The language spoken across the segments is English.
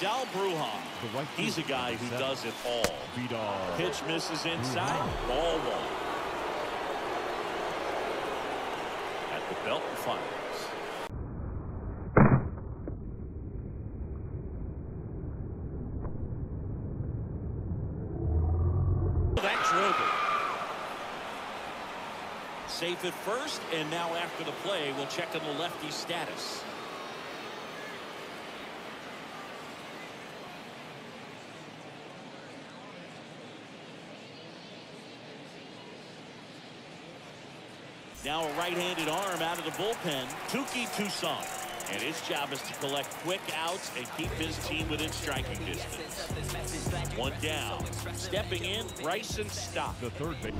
Vidal Bruhan. He's a guy who does it all. Vidal. Pitch misses inside. Ball one. At the belt and finals. That's Robert. Safe at first, and now after the play, we'll check on the lefty status. Now a right-handed arm out of the bullpen, Tuki Tucson. And his job is to collect quick outs and keep his team within striking distance. One down. Stepping in, Bryson Stott. The third base.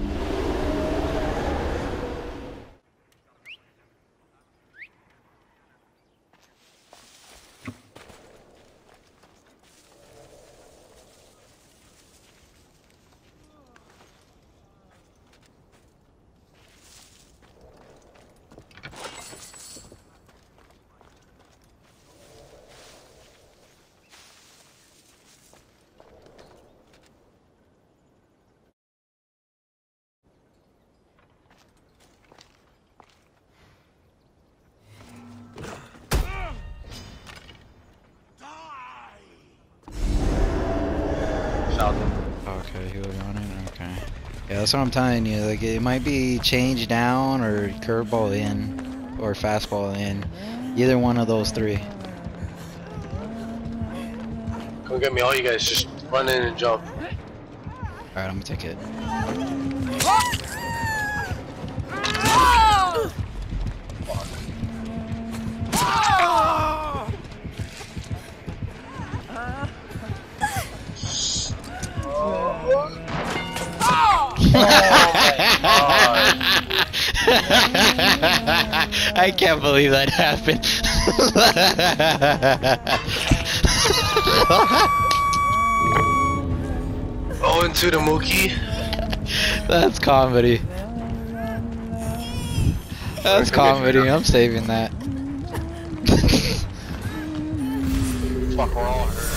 Okay, he was on it. Okay. Yeah, that's what I'm telling you. Like, it might be change down or curveball in or fastball in. Either one of those three. Come get me, all you guys. Just run in and jump. Alright, I'm gonna take it. I can't believe that happened. Oh, into the Mookie. That's comedy. That's comedy. I'm saving that. Fuck, we're all hurt.